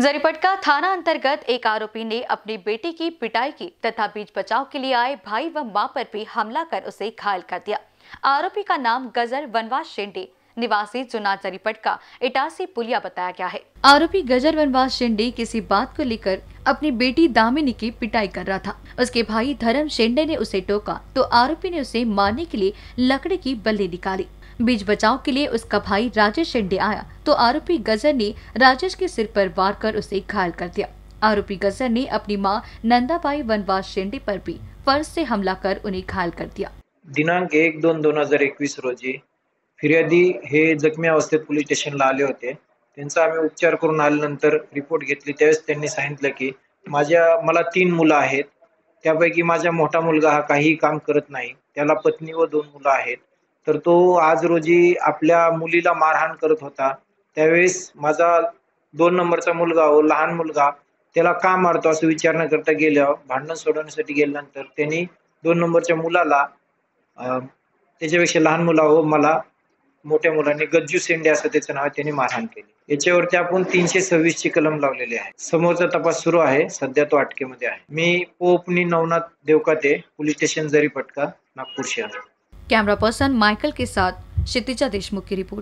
जरीपटका थाना अंतर्गत एक आरोपी ने अपनी बेटी की पिटाई की तथा बीच बचाव के लिए आए भाई व मां पर भी हमला कर उसे घायल कर दिया। आरोपी का नाम गजर वनवास शेंडे निवासी चुना जरीपटका इटासी पुलिया बताया गया है। आरोपी गजर वनवास शेंडे किसी बात को लेकर अपनी बेटी दामिनी की पिटाई कर रहा था। उसके भाई धर्म शेंडे ने उसे टोका तो आरोपी ने उसे मारने के लिए लकड़ी की बल्ली निकाली। बीच बचाव के लिए उसका भाई राजेश शेंडे आया तो आरोपी गजर ने राजेश के सिर पर वार कर उसे घायल कर दिया। आरोपी गजर ने अपनी मां नंदाबाई वनवास शेंडे पर भी फर्ज से हमला कर उन्हें घायल कर दिया। दिनांक 1-2-2021 रोजी फिर्यादी हे जखमी अवस्थेत पोलीस स्टेशनला आले होते। त्यांचा आम्ही उपचार करून आल्यानंतर रिपोर्ट घेतली त्यावेळेस त्यांनी सांगितलं की मला 3 मुलं आहेत, त्यापैकी माझा मोठा मुलगा हा काही काम करत नाही, त्याला पत्नी व 2 मुलं आहेत। तर तो आज रोजी आपल्या मुलीला मारहाण करत होता। त्यावेळेस माझा 2 नंबरचा मुलगा व लहान मुलगा त्याला का मारतो असं विचार न करता गेल्यावर भांडण सोडवण्यासाठी गेल्यानंतर त्यांनी 2 नंबरच्या मुलाला त्याच्यापेक्षा लहान मुलावर मला मोठ्या मुलाने गज्जू शेंडे असं त्याचं नाव त्यांनी मारहाण केली। याच्यावरती आपण 326 ची कलम लावलेली आहे। समोरचा तपास सुरू आहे, सध्या तो अटकेमध्ये आहे। मी पोपनी नवनाथ देवकाते, पोलीस स्टेशन जरीपटका, नागपूर शहर। कैमरा पर्सन माइकल के साथ क्षितिजा देशमुख की रिपोर्ट।